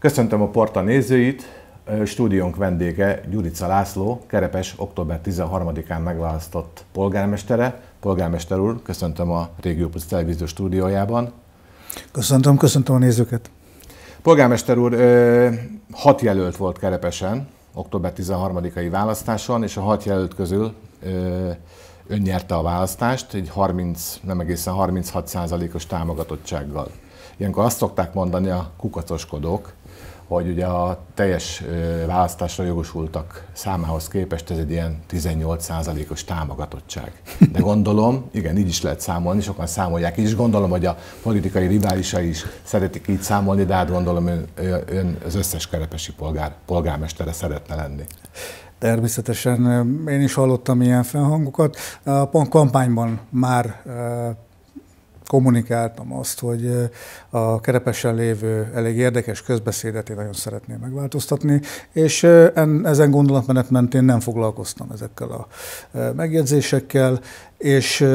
Köszöntöm a Porta nézőit, stúdiónk vendége Gyuricza László, Kerepes október 13-án megválasztott polgármestere. Polgármester úr, köszöntöm a Régió Plusz Televízió stúdiójában. Köszöntöm, köszöntöm a nézőket. Polgármester úr, 6 jelölt volt Kerepesen október 13-ai választáson, és a 6 jelölt közül ön nyerte a választást, így 36%-os támogatottsággal. Ilyenkor azt szokták mondani a kukacoskodók, hogy ugye a teljes választásra jogosultak számához képest ez egy ilyen 18%-os támogatottság. De gondolom, igen, így is lehet számolni, sokan számolják így, és gondolom, hogy a politikai riválisai is szeretik így számolni, de hát gondolom ön az összes kerepesi polgármestere szeretne lenni. Természetesen én is hallottam ilyen felhangokat. A kampányban már kommunikáltam azt, hogy a Kerepesen lévő elég érdekes közbeszédet én nagyon szeretném megváltoztatni, és ezen gondolatmenet mentén nem foglalkoztam ezekkel a megjegyzésekkel, és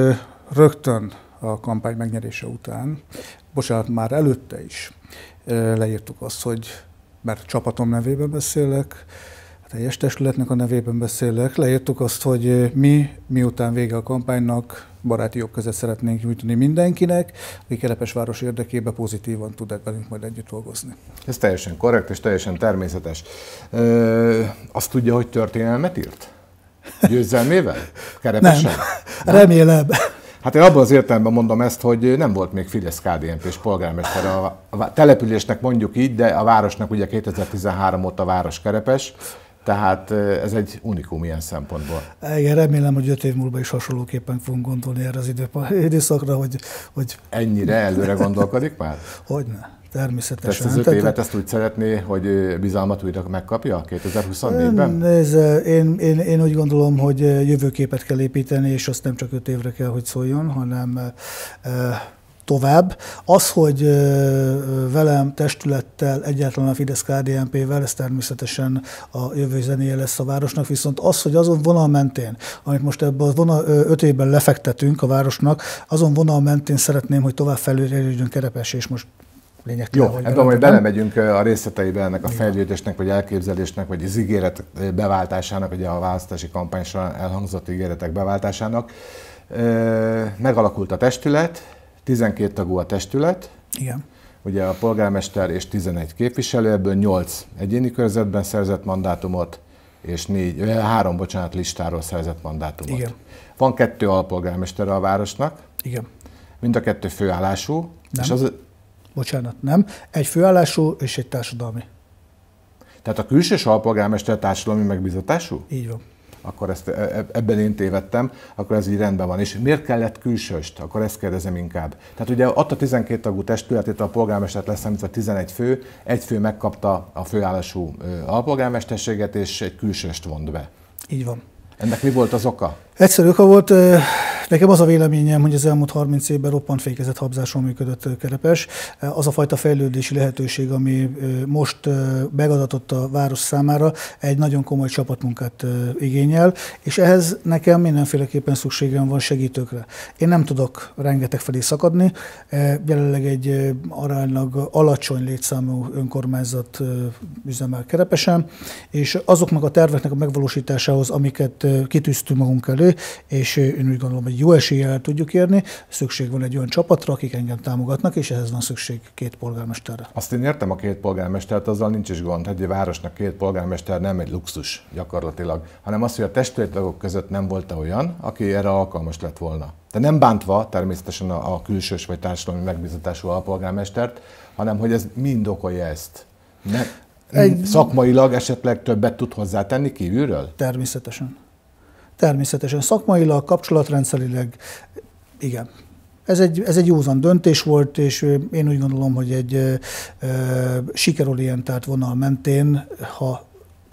rögtön a kampány megnyerése után, bocsánat, már előtte is leírtuk azt, hogy mert csapatom nevében beszélek, a teljes testületnek a nevében beszélek, leírtuk azt, hogy mi, miután vége a kampánynak, baráti jogközet szeretnénk nyújtani mindenkinek, aki Kerepesváros érdekében pozitívan tud velünk majd együtt dolgozni. Ez teljesen korrekt és teljesen természetes. Azt tudja, hogy történelmet írt? Győzelmével? Kerepesen? Nem. Nem? Remélem. Hát én abban az értelemben mondom ezt, hogy nem volt még Fidesz-KDNP-s polgármester a településnek, mondjuk így, de a városnak ugye 2013 óta város Kerepes, tehát ez egy unikum ilyen szempontból. Igen, remélem, hogy 5 év múlva is hasonlóképpen fogunk gondolni erre az időszakra, hogy... Ennyire előre gondolkodik már? Hogyne. Természetesen. Ezt az 5 évet ezt úgy szeretné, hogy bizalmat újra megkapja 2024-ben? Én úgy gondolom, hogy jövőképet kell építeni, és azt nem csak 5 évre kell, hogy szóljon, hanem tovább. Az, hogy velem, testülettel, egyáltalán a Fidesz-KDNP-vel, ez természetesen a jövő zenéje lesz a városnak, viszont az, hogy azon vonal mentén, amit most ebben a vonal 5 évben lefektetünk a városnak, azon vonal mentén szeretném, hogy tovább felüljön Kerepes, és most lényegtelen. Jó, ebben majd belemegyünk a részleteibe ennek a fejlődésnek, vagy elképzelésnek, vagy az ígéret beváltásának, ugye a választási kampány során elhangzott ígéretek beváltásának. Megalakult a testület, 12 tagú a testület. Igen. Ugye a polgármester és 11 képviselő, ebből 8 egyéni körzetben szerzett mandátumot, és 3 listáról szerzett mandátumot. Igen. Van 2 alpolgármestere a városnak. Igen. Mind a 2 főállású. Nem. És az... Bocsánat, nem. Egy főállású és egy társadalmi. Tehát a külsős alpolgármester társadalmi megbízatású? Így van. Akkor ezt, ebben én tévedtem, akkor ez így rendben van. És miért kellett külsőst? Akkor ezt kérdezem inkább. Tehát ugye ott a 12 tagú testületét a polgármestert leszámítva 11 fő, egy fő megkapta a főállású alpolgármesterséget, és egy külsőst vont be. Így van. Ennek mi volt az oka? Egyszerű oka volt. Nekem az a véleményem, hogy az elmúlt 30 évben roppant fékezett habzáson működött Kerepes. Az a fajta fejlődési lehetőség, ami most megadatott a város számára, egy nagyon komoly csapatmunkát igényel, és ehhez nekem mindenféleképpen szükségem van segítőkre. Én nem tudok rengeteg felé szakadni. Jelenleg egy aránylag alacsony létszámú önkormányzat üzemel Kerepesen, és azoknak a terveknek a megvalósításához, amiket kitűztünk magunk elő, és én úgy gondolom, hogy jó eséllyel tudjuk érni, szükség van egy olyan csapatra, akik engem támogatnak, és ehhez van szükség 2 polgármesterre. Azt én értem a 2 polgármestert, azzal nincs is gond, hogy a városnak 2 polgármester nem egy luxus gyakorlatilag, hanem az, hogy a testülettagok között nem volt olyan, aki erre alkalmas lett volna. De nem bántva természetesen a külsős vagy társadalmi megbízatású alpolgármestert, hanem hogy ez mind okolja ezt. Szakmailag esetleg többet tud hozzátenni kívülről? Természetesen. Természetesen szakmailag, kapcsolatrendszerileg, igen. Ez egy józan döntés volt, és én úgy gondolom, hogy egy sikerorientált vonal mentén, ha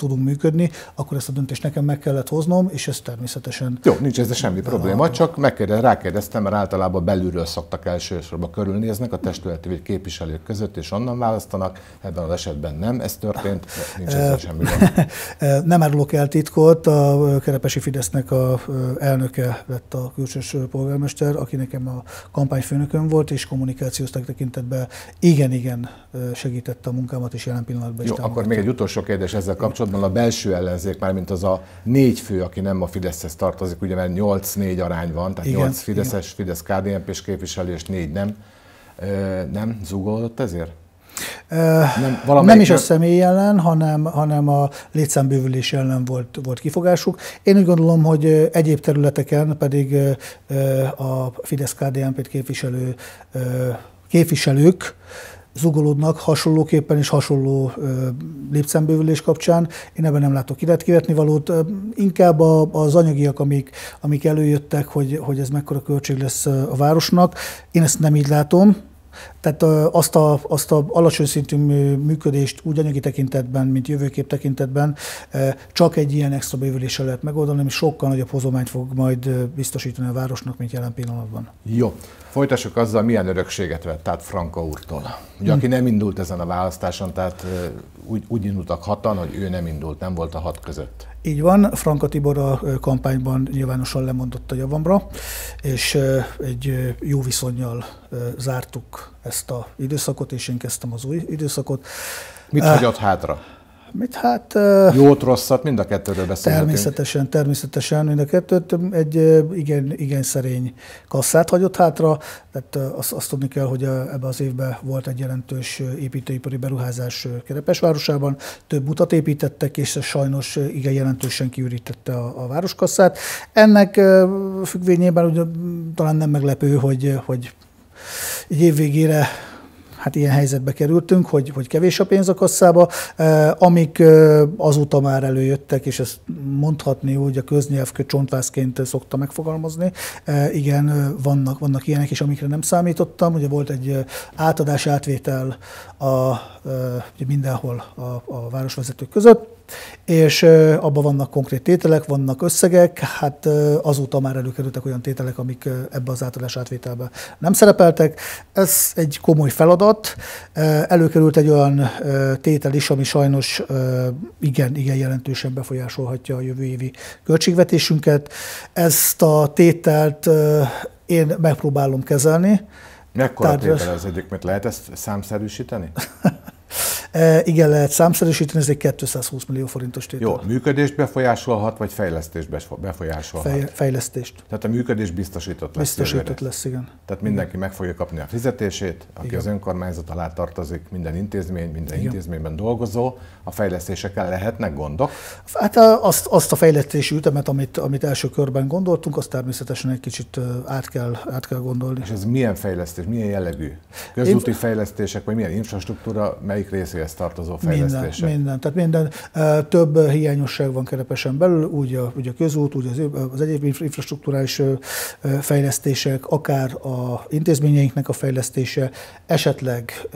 tudunk működni, akkor ezt a döntést nekem meg kellett hoznom, és ez természetesen... Jó, nincs ezzel semmi probléma, csak rákérdeztem, mert általában belülről szoktak elsősorban körülnéznek a testületi vagy képviselők között, és onnan választanak, ebben az esetben nem, ez történt, nincs ezzel semmi gond. Nem árulok el titkot, a kerepesi Fidesznek a elnöke lett a külsős polgármester, aki nekem a kampányfőnököm volt, és kommunikációs tekintetben igen-igen segítette a munkámat, és jelen pillanatban is támogatta. Akkor még egy utolsó kérdés ezzel kapcsolatban, a belső ellenzék, mármint az a 4 fő, aki nem a Fideszhez tartozik, ugye mert 8-4 arány van, tehát igen, 8 Fideszes, Fidesz-KDNP-s képviselő, és 4 nem. Nem zúgolódott ezért? Nem is a személy ellen, hanem a létszámbővülés ellen volt kifogásuk. Én úgy gondolom, hogy egyéb területeken pedig a Fidesz-KDNP-t képviselő képviselők zugolódnak hasonlóképpen és hasonló létszámbővülés kapcsán. Én ebben nem látok kivetni valót. Inkább az anyagiak, amik előjöttek, hogy ez mekkora költség lesz a városnak. Én ezt nem így látom. Tehát azt a alacsony szintű működést úgy anyagi tekintetben, mint jövőkép tekintetben csak egy ilyen extra bővüléssel lehet megoldani, ami sokkal nagyobb hozományt fog majd biztosítani a városnak, mint jelen pillanatban. Jó. Folytassuk azzal, milyen örökséget vett át Franka úrtól. Ugye, aki nem indult ezen a választáson, tehát úgy indultak 6-an, hogy ő nem indult, nem volt a 6 között. Így van, Franka Tibor a kampányban nyilvánosan lemondott a javamra, és egy jó viszonnyal zártuk ezt az időszakot, és én kezdtem az új időszakot. Mit hagyott hátra? Jót, rosszat, mind a kettőről beszélhetünk. Természetesen mind a kettőt. Egy igen szerény kasszát hagyott hátra, tehát azt tudni kell, hogy ebben az évben volt egy jelentős építőipari beruházás Kerepes városában, több utat építettek, és sajnos igen jelentősen kiürítette a városkasszát. Ennek függvényében ugye, talán nem meglepő, hogy egy év végére ilyen helyzetbe kerültünk, hogy kevés a pénz a kasszába, amik azóta már előjöttek, és ezt mondhatni úgy a köznyelvkő csontvászként szokta megfogalmazni. Igen, vannak ilyenek is, amikre nem számítottam. Ugye volt egy átadás-átvétel mindenhol a városvezetők között, és abban vannak konkrét tételek, vannak összegek, azóta már előkerültek olyan tételek, amik ebbe az átadás átvételbe nem szerepeltek. Ez egy komoly feladat. Előkerült egy olyan tétel is, ami sajnos igen jelentősen befolyásolhatja a jövő évi költségvetésünket. Ezt a tételt én megpróbálom kezelni. Mekkora tétel az egyik, mert lehet ezt számszerűsíteni? Igen, lehet számszerűsíteni, ez egy 220 millió forintos tétel. Jó, működést befolyásolhat, vagy fejlesztést befolyásolhat? Fejlesztést. Tehát a működés biztosított lesz. Biztosított lesz, igen. Tehát mindenki meg fogja kapni a fizetését, aki igen. Az önkormányzat alá tartozik, minden intézmény, minden igen. Intézményben dolgozó. A fejlesztésekkel lehetnek gondok? Hát azt a fejlesztési ütemet, amit első körben gondoltunk, azt természetesen egy kicsit át kell gondolni. És ez milyen fejlesztés, milyen jellegű? Közúti fejlesztések, vagy milyen infrastruktúra, melyik részéhez tartozó fejlesztések? Minden. Több hiányosság van Kerepesen belül, úgy a közút, úgy az egyéb infrastruktúrális fejlesztések, akár az intézményeinknek a fejlesztése, esetleg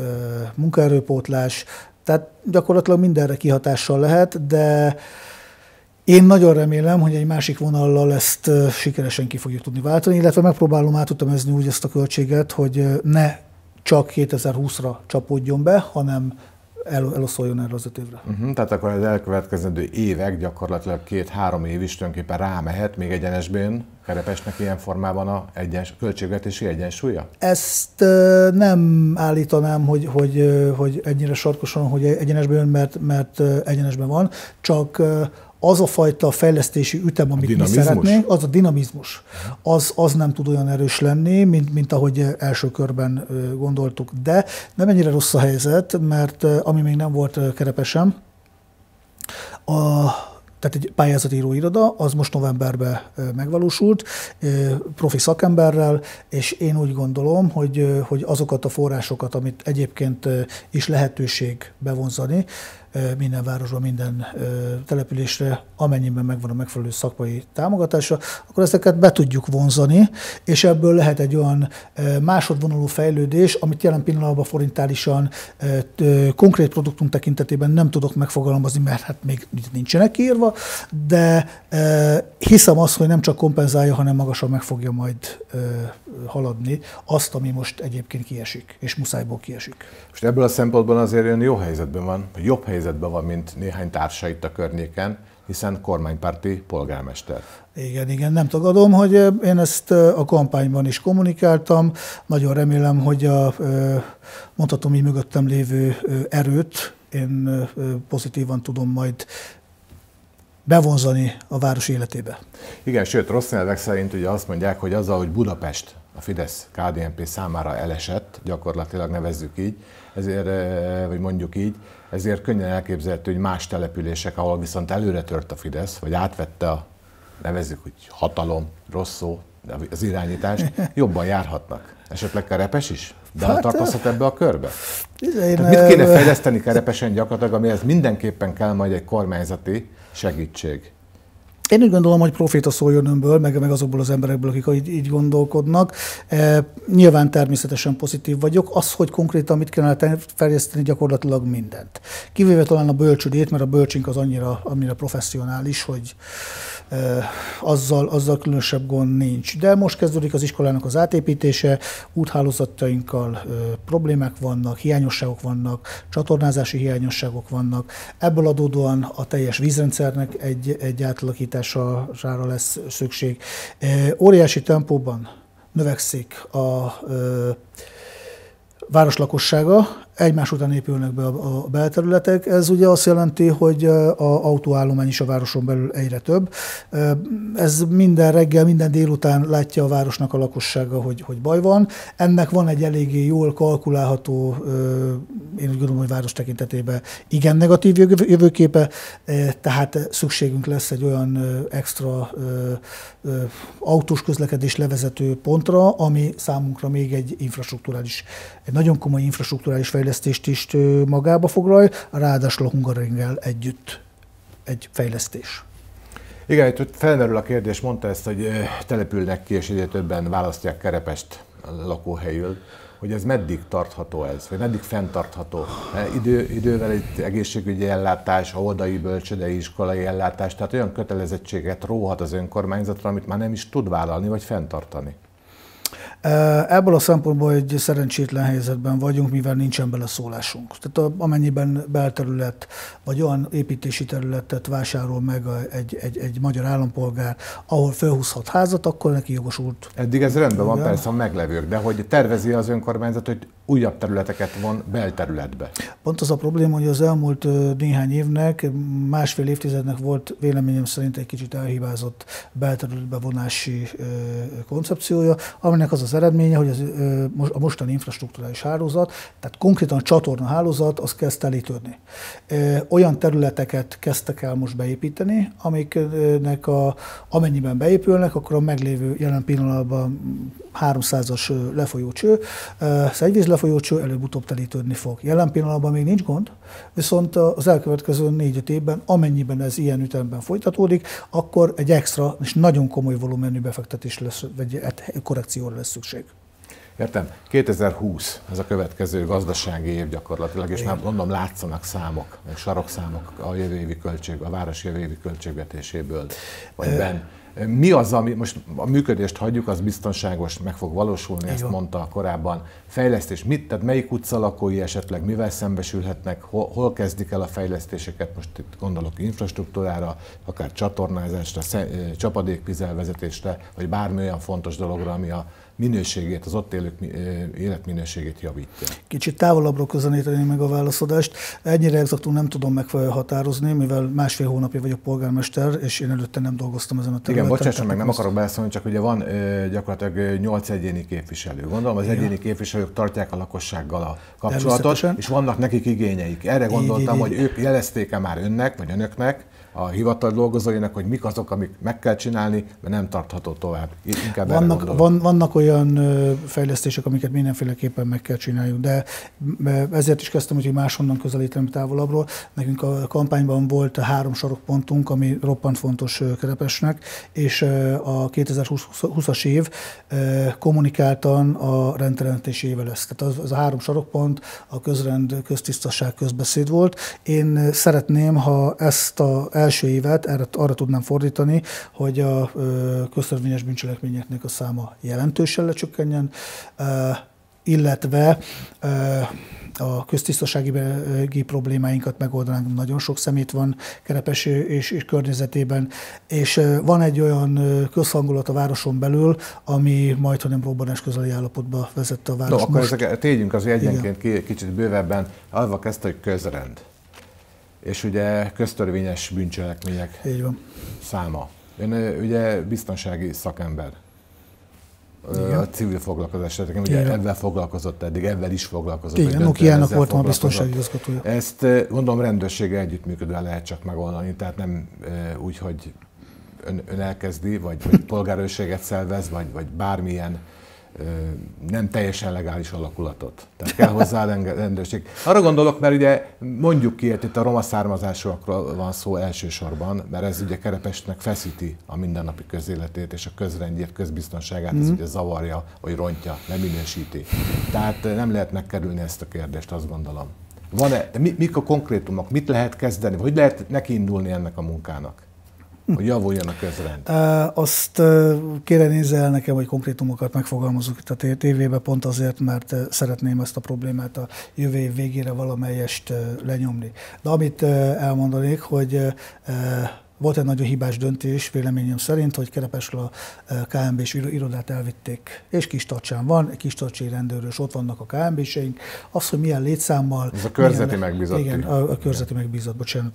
munkaerőpótlás, tehát gyakorlatilag mindenre kihatással lehet, de én nagyon remélem, hogy egy másik vonallal ezt sikeresen ki fogjuk tudni váltani, illetve megpróbálom átütemezni úgy ezt a költséget, hogy ne csak 2020-ra csapódjon be, hanem eloszoljon erre az 5 évre. Tehát akkor az elkövetkezendő évek, gyakorlatilag 2-3 év is tulajdonképpen rámehet még egyenesben Kerepesnek ilyen formában a költségvetési egyensúlya? Ezt nem állítanám, hogy ennyire sarkosan, hogy egyenesben, mert egyenesben van, csak az a fajta fejlesztési ütem, amit mi szeretnénk, az a dinamizmus. Az nem tud olyan erős lenni, mint ahogy első körben gondoltuk. De nem ennyire rossz a helyzet, mert ami még nem volt Kerepesen, tehát egy pályázatírói iroda, az most novemberben megvalósult, profi szakemberrel, és én úgy gondolom, hogy azokat a forrásokat, amit egyébként is lehetőség bevonzani, minden városban, minden településre, amennyiben megvan a megfelelő szakmai támogatásra, akkor ezeket be tudjuk vonzani, és ebből lehet egy olyan másodvonalú fejlődés, amit jelen pillanatban forintálisan konkrét produktunk tekintetében nem tudok megfogalmazni, mert hát még nincsenek kiírva, de hiszem azt, hogy nem csak kompenzálja, hanem magasan meg fogja majd haladni azt, ami most egyébként kiesik, és muszájból kiesik. Most ebből a szempontból azért olyan jó helyzetben van, jobb helyzetben van, mint néhány társa itt a környéken, hiszen kormánypárti polgármester. Igen, igen, nem tagadom, hogy én ezt a kampányban is kommunikáltam. Nagyon remélem, hogy a mondhatom így mögöttem lévő erőt én pozitívan tudom majd bevonzani a város életébe. Igen, sőt, rossz nyelvek szerint ugye azt mondják, hogy azzal, hogy Budapest a Fidesz-KDNP számára elesett, gyakorlatilag nevezzük így, ezért, vagy mondjuk így, ezért könnyen elképzelhető, hogy más települések, ahol viszont előre tört a Fidesz, vagy átvette a, nevezzük úgy, hatalom, rossz szó, az irányítást, jobban járhatnak. Esetleg Kerepes is? De hát, tartozhat ebbe a körbe? Mit kéne fejleszteni Kerepesen gyakorlatilag, amihez mindenképpen kell majd egy kormányzati segítség? Én úgy gondolom, hogy profita szóljon önből, meg azokból az emberekből, akik így gondolkodnak. Nyilván természetesen pozitív vagyok. Az, hogy konkrétan mit kellene fejleszteni, gyakorlatilag mindent. Kivéve talán a bölcsődét, mert a bölcsünk az annyira professzionális, hogy azzal különösebb gond nincs. De most kezdődik az iskolának az átépítése, úthálózatainkkal problémák vannak, hiányosságok vannak, csatornázási hiányosságok vannak. Ebből adódóan a teljes vízrendszernek egy átalakítása lesz szükség. Óriási tempóban növekszik a város lakossága, egymás után épülnek be a belterületek. Ez ugye azt jelenti, hogy az autóállomány is a városon belül egyre több. Ez minden reggel, minden délután látja a városnak a lakossága, hogy baj van. Ennek van egy eléggé jól kalkulálható, én úgy gondolom, hogy város tekintetében igen negatív jövőképe, tehát szükségünk lesz egy olyan extra autós közlekedés levezető pontra, ami számunkra még egy nagyon komoly infrastrukturális fejlesztést is magába foglal, ráadásul a Hungaroringgel együtt egy fejlesztés. Igen, itt felmerül a kérdés, mondta ezt, hogy települnek ki, és egyre többen választják Kerepest lakóhelyül, hogy ez meddig tartható ez, vagy meddig fenntartható? Idővel itt egészségügyi ellátás, óvodai, bölcsödei, iskolai ellátás, tehát olyan kötelezettséget róhat az önkormányzatra, amit már nem is tud vállalni, vagy fenntartani. Ebből a szempontból egy szerencsétlen helyzetben vagyunk, mivel nincsen beleszólásunk. Tehát amennyiben belterület vagy olyan építési területet vásárol meg egy magyar állampolgár, ahol felhúzhat házat, akkor neki jogosult. Eddig ez rendben van, persze a meglevők, de hogy tervezi az önkormányzat, hogy újabb területeket von belterületbe. Pont az a probléma, hogy az elmúlt néhány évnek, másfél évtizednek volt véleményem szerint egy kicsit elhibázott belterületbe vonási koncepciója, aminek az az eredménye, hogy a mostani infrastruktúrális hálózat, tehát konkrétan a csatornahálózat, az kezd telítődni. Olyan területeket kezdtek el most beépíteni, amiknek amennyiben beépülnek, akkor a meglévő jelen pillanatban 300-as lefolyócső, szennyvízlefolyócső előbb-utóbb telítődni fog. Jelen pillanatban még nincs gond, viszont az elkövetkező 4-5 évben, amennyiben ez ilyen ütemben folytatódik, akkor egy extra és nagyon komoly volumenű befektetés lesz, vagy korrekcióra lesz szükség. Értem. 2020, ez a következő gazdasági év gyakorlatilag, és már gondolom látszanak számok, meg sarokszámok a jövő évi a város jövő évi költségvetéséből, vagy mi az, ami most a működést hagyjuk, az biztonságos, meg fog valósulni, ezt mondta korábban. Fejlesztés mit? Tehát melyik utca lakói esetleg mivel szembesülhetnek, hol kezdik el a fejlesztéseket, most itt gondolok infrastruktúrára, akár csatornázásra, csapadékvizelvezetésre, vagy bármi olyan fontos dologra, ami a minőségét, az ott élők életminőségét javítja. Kicsit távolabbról közelíteni meg a válaszadást. Ennyire exaktul nem tudom meghatározni, mivel másfél hónapja vagyok polgármester, és én előtte nem dolgoztam ezen a területen. Igen, bocsásson meg, nem akarok beszélni, csak ugye van gyakorlatilag 8 egyéni képviselő. Gondolom, az egyéni képviselők tartják a lakossággal a kapcsolatot, és vannak nekik igényeik. Erre gondoltam, hogy ők jelezték-e már önnek, vagy önöknek, a hivatal dolgozóinak, hogy mik azok, amik meg kell csinálni, mert nem tartható tovább. Vannak olyan fejlesztések, amiket mindenféleképpen meg kell csináljuk, de ezért is kezdtem, hogy máshonnan közelítem, távolabbról. Nekünk a kampányban volt 3 sarokpontunk, ami roppant fontos Kerepesnek, és a 2020-as év kommunikáltan a rendteremtési évvel lesz. Tehát az a 3 sarokpont, a közrend, köztisztaság, közbeszéd volt. Én szeretném, ha ezt az első évet arra tudnám fordítani, hogy a köztörvényes bűncselekményeknek a száma jelentősen lecsökkenjen, illetve a köztisztasági problémáinkat megoldanánk. Nagyon sok szemét van Kerepes és környezetében, és van egy olyan közhangulat a városon belül, ami majdnem robbanás közeli állapotba vezette a város. No, akkor ezeket tégyünk azért egyenként kicsit bővebben. Alva kezdte, hogy közrend, és ugye köztörvényes bűncselekmények száma. Ön ugye biztonsági szakember. A civil foglalkozás, ugye ebben foglalkozott eddig, ebben is foglalkozott. Igen, Nokiának voltam a biztonsági igazgatója. Ezt gondolom rendőrséggel együttműködően lehet csak megoldani, tehát nem úgy, hogy ön elkezdi, vagy polgárőrséget szervez, vagy bármilyen nem teljesen legális alakulatot. Tehát kell hozzá rendőrség. Arra gondolok, mert ugye mondjuk ki, itt a roma származásúakról van szó elsősorban, mert ez ugye Kerepesnek feszíti a mindennapi közéletét, és a közrendjét, közbiztonságát, ez ugye zavarja, vagy rontja, nem minősíti. Tehát nem lehet megkerülni ezt a kérdést, azt gondolom. Van-e, de mik a konkrétumok? Mit lehet kezdeni? Hogy lehet nekiindulni ennek a munkának? Hogy javuljon a közrend. Azt kérem, nézze el nekem, hogy konkrétumokat megfogalmazok itt a tévében, pont azért, mert szeretném ezt a problémát a jövő év végére valamelyest lenyomni. De amit elmondanék, hogy volt egy nagyon hibás döntés véleményem szerint, hogy Kerepesről a KMB-s irodát elvitték, és Kisztarcsán van, egy kisztarcsi rendőrös, ott vannak a KMB-seink. Az, hogy milyen létszámmal... Ez a körzeti megbízott. Igen, a körzeti megbízott, bocsánat.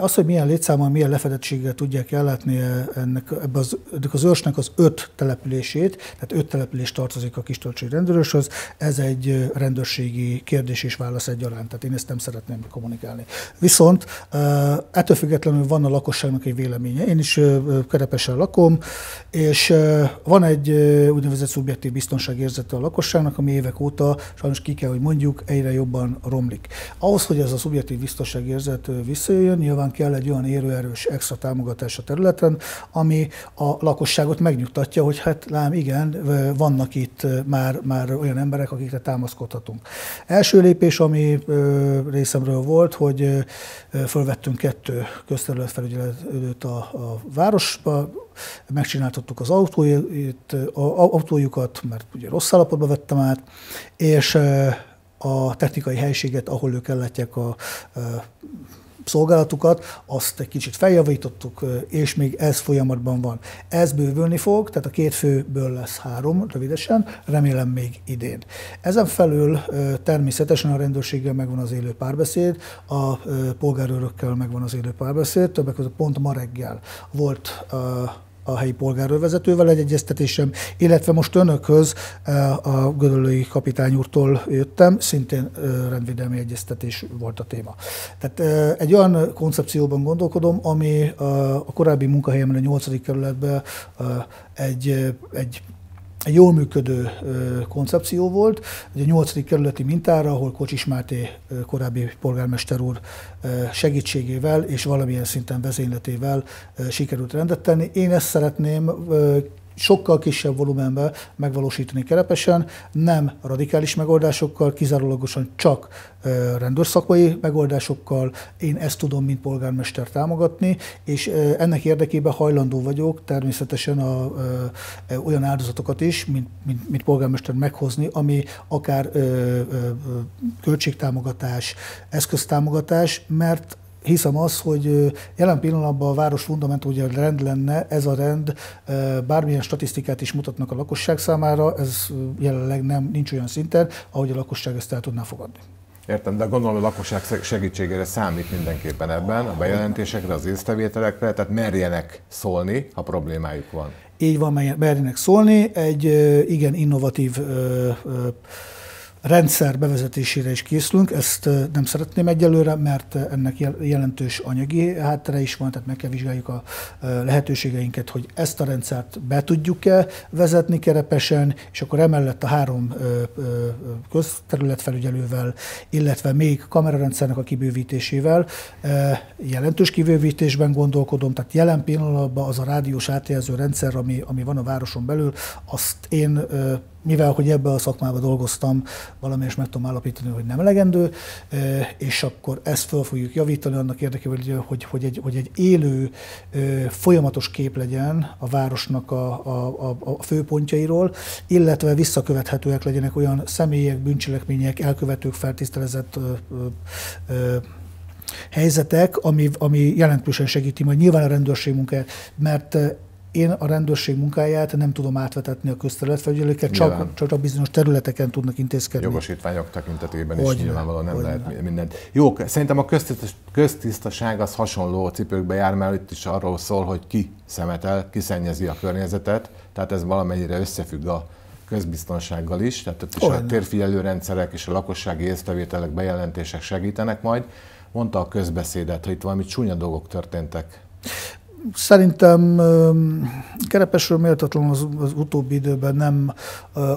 Az, hogy milyen létszámmal, milyen lefedettséggel tudják ellátni ennek az őrsnek az 5 települését, tehát 5 település tartozik a kisztarcsi rendőröshöz, ez egy rendőrségi kérdés és válasz egyaránt, tehát én ezt nem szeretném kommunikálni. Viszont ettől függetlenül van a lakosság egy véleménye. Én is Kerepesen lakom, és van egy úgynevezett szubjektív biztonságérzete a lakosságnak, ami évek óta, sajnos ki kell, hogy mondjuk, egyre jobban romlik. Ahhoz, hogy ez a szubjektív biztonságérzet visszajöjjön, nyilván kell egy olyan érőerős extra támogatás a területen, ami a lakosságot megnyugtatja, hogy hát lám igen, vannak itt már olyan emberek, akikre támaszkodhatunk. Első lépés, ami részemről volt, hogy fölvettünk 2 közterületfelügyelőt a városba, megcsináltattuk az autójukat, mert ugye rossz állapotba vettem át, és a technikai helyiséget, ahol ők ellátják a szolgálatukat, azt egy kicsit feljavítottuk, és még ez folyamatban van. Ez bővülni fog, tehát a 2 főből lesz 3 rövidesen, remélem még idén. Ezen felül természetesen a rendőrséggel megvan az élő párbeszéd, a polgárőrökkel megvan az élő párbeszéd, többek között pont ma reggel volt a helyi polgárőrvezetővel egy egyeztetésem, illetve most önökhöz a Gödöllői kapitány úrtól jöttem, szintén rendvédelmi egyeztetés volt a téma. Tehát egy olyan koncepcióban gondolkodom, ami a korábbi munkahelyemben, a 8. kerületben egy jól működő koncepció volt, a 8. kerületi mintára, ahol Kocsis Máté korábbi polgármester úr segítségével és valamilyen szinten vezényletével sikerült rendet tenni. Én ezt szeretném sokkal kisebb volumenben megvalósítani Kerepesen, nem radikális megoldásokkal, kizárólagosan csak rendőrszakmai megoldásokkal. Én ezt tudom, mint polgármester támogatni, és ennek érdekében hajlandó vagyok természetesen olyan áldozatokat is, mint polgármester meghozni, ami akár költségtámogatás, eszköztámogatás, mert hiszem az, hogy jelen pillanatban a város fundamenta ugye rend lenne, ez a rend bármilyen statisztikát is mutatnak a lakosság számára, ez jelenleg nincs olyan szinten, ahogy a lakosság ezt el tudná fogadni. Értem, de gondolom, a lakosság segítségére számít mindenképpen ebben, a bejelentésekre, az észrevételekre, tehát merjenek szólni, ha problémájuk van. Így van, merjenek szólni, egy igen innovatív rendszer bevezetésére is készülünk, ezt nem szeretném egyelőre, mert ennek jelentős anyagi háttere is van, tehát meg kell vizsgáljuk a lehetőségeinket, hogy ezt a rendszert be tudjuk-e vezetni Kerepesen, és akkor emellett a 3 közterületfelügyelővel, illetve még kamerarendszernek a kibővítésével jelentős kibővítésben gondolkodom, tehát jelen pillanatban az a rádiós átjelző rendszer, ami van a városon belül, azt én, mivel hogy ebben a szakmában dolgoztam, valamelyest meg tudom állapítani, hogy nem elegendő, és akkor ezt fel fogjuk javítani annak érdekében, hogy egy élő, folyamatos kép legyen a városnak a főpontjairól, illetve visszakövethetőek legyenek olyan személyek, bűncselekmények, elkövetők, feltételezett helyzetek, ami jelentősen segíti majd nyilván a rendőrség munkáját, mert én a rendőrség munkáját nem tudom átvetetni a közterületfelügyelőkkel, csak bizonyos területeken tudnak intézkedni. Jogosítványok tekintetében is nyilvánvalóan nem lehet mindent. Jó, szerintem a köztisztaság az hasonló cipőkbe jár, mert itt is arról szól, hogy ki szemetel, ki szennyezi a környezetet, tehát ez valamennyire összefügg a közbiztonsággal is, tehát ott is a térfigyelő rendszerek és a lakossági észrevételek, bejelentések segítenek majd. Mondta a közbeszédet, hogy itt valami csúnya dolgok történtek. Szerintem Kerepesről méltatlanul az utóbbi időben nem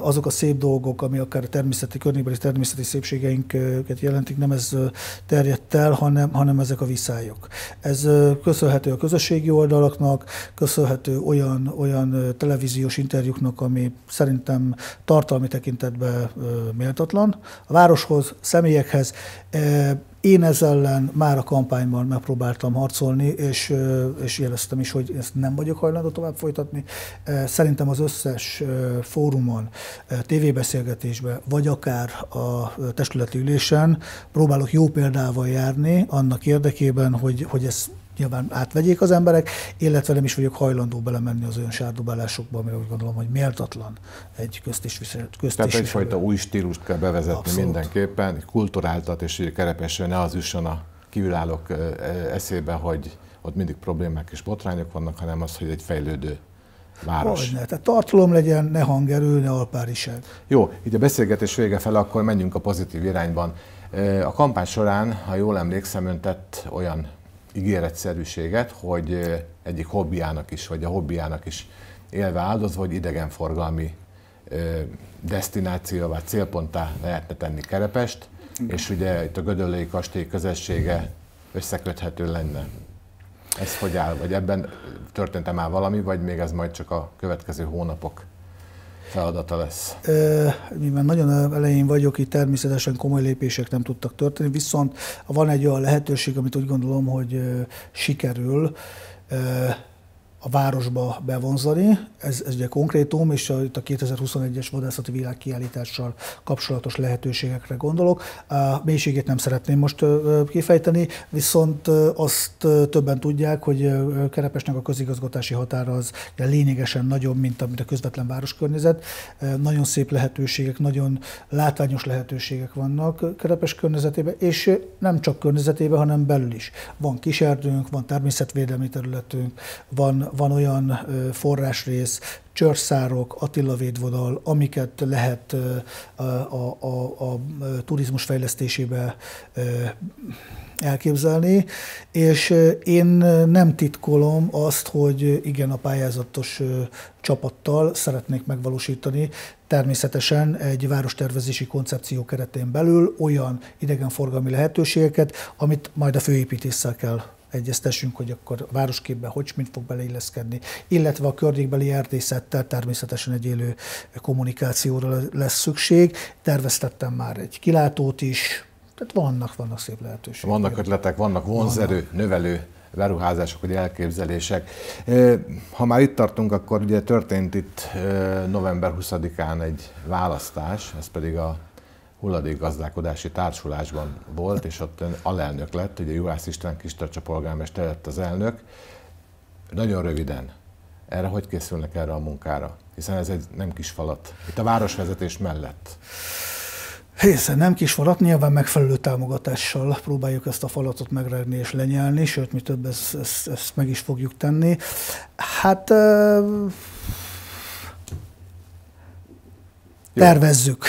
azok a szép dolgok, ami akár a természeti környékbeli természeti szépségeinket jelentik, nem ez terjedt el, hanem ezek a viszályok. Ez köszönhető a közösségi oldalaknak, köszönhető olyan televíziós interjúknak, ami szerintem tartalmi tekintetben méltatlan. A városhoz, személyekhez. Én ez ellen már a kampányban megpróbáltam harcolni, és jeleztem is, hogy ezt nem vagyok hajlandó tovább folytatni. Szerintem az összes fórumon, tévébeszélgetésben, vagy akár a testületi ülésen próbálok jó példával járni annak érdekében, hogy ez nyilván átvegyék az emberek, illetve nem is vagyok hajlandó belemenni az olyan sárdobálásokba, amire úgy gondolom, hogy méltatlan egy köztisviselő. Tehát egyfajta új stílust kell bevezetni. Abszolút. Mindenképpen, kulturáltat, és így Kerepesre ne az jusson a kívülállók eszébe, hogy ott mindig problémák és botrányok vannak, hanem az, hogy egy fejlődő város. Hogyne, tehát tartalom legyen, ne hangerő, ne alpáriság. Jó, így a beszélgetés vége fel, akkor menjünk a pozitív irányban. A kampány során, ha jól emlékszem, ön tett olyan ígéretszerűséget, hogy egyik hobbiának is, vagy a hobbiának is élve áldozva, hogy idegenforgalmi destinációvá, célponttá lehetne tenni Kerepest, és ugye itt a Gödöllői kastély közössége összeköthető lenne. Ez hogy áll? Vagy ebben történt-e már valami, vagy még ez majd csak a következő hónapok feladata lesz? Mivel nagyon elején vagyok, itt természetesen komoly lépések nem tudtak történni, viszont van egy olyan lehetőség, amit úgy gondolom, hogy sikerül a városba bevonzani. Ez ugye konkrétum, és itt a 2021-es vadászati világkiállítással kapcsolatos lehetőségekre gondolok. A mélységét nem szeretném most kifejteni, viszont azt többen tudják, hogy Kerepesnek a közigazgatási határa az lényegesen nagyobb, mint a közvetlen városkörnyezet. Nagyon szép lehetőségek, nagyon látványos lehetőségek vannak Kerepes környezetében, és nem csak környezetében, hanem belül is. Van kis erdőnk, van természetvédelmi területünk, van olyan forrásrész, Csörszárok, Attila védvonal, amiket lehet a turizmus fejlesztésébe elképzelni, és én nem titkolom azt, hogy igen, a pályázatos csapattal szeretnék megvalósítani természetesen egy várostervezési koncepció keretén belül olyan idegenforgalmi lehetőségeket, amit majd a főépítéssel kell egyeztessünk, hogy akkor a városképben mint fog beleilleszkedni, illetve a környékbeli erdészettel természetesen egy élő kommunikációra lesz szükség. Terveztettem már egy kilátót is, tehát vannak szép lehetőségek. Vannak ötletek, vannak vonzerő, növelő beruházások, vagy elképzelések. Ha már itt tartunk, akkor ugye történt itt november 20-án egy választás, ez pedig a Hulladékgazdálkodási társulásban volt, és ott alelnök lett, ugye Juhász István Kisztarcsa polgármester lett az elnök. Nagyon röviden, erre hogy készülnek erre a munkára? Hiszen ez egy nem kis falat, itt a városvezetés mellett. Hiszen nem kis falat, nyilván megfelelő támogatással próbáljuk ezt a falatot megrágni és lenyelni, sőt, mi több, ezt meg is fogjuk tenni. Hát... Tervezzük.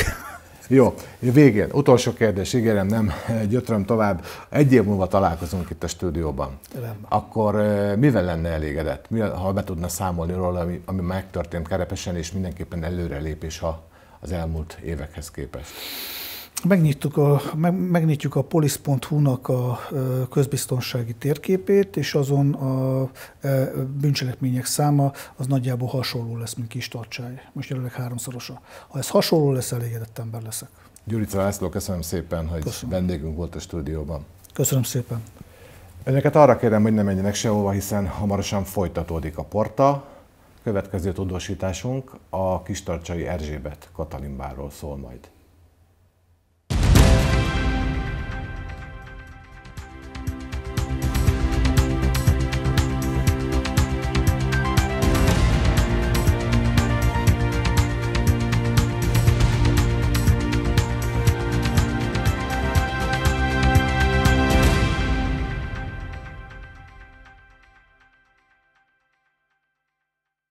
Jó, végén, utolsó kérdés, ígérem, nem gyötröm tovább. Egy év múlva találkozunk itt a stúdióban. Rendben. Akkor mivel lenne elégedett? Ha be tudna számolni róla, ami megtörtént Kerepesen, és mindenképpen előrelépés az elmúlt évekhez képest? Megnyitjuk a polisz.hu-nak a közbiztonsági térképét, és azon a bűncselekmények száma az nagyjából hasonló lesz, mint Kisztarcsáé. Most jelenleg 3-szorosa. Ha ez hasonló lesz, elégedett ember leszek. Gyuricza László, köszönöm szépen, hogy vendégünk volt a stúdióban. Köszönöm szépen. Önöket arra kérem, hogy ne menjenek sehova, hiszen hamarosan folytatódik a Porta. Következő tudósításunk a kisztarcsai Erzsébet Katalin bárról szól majd.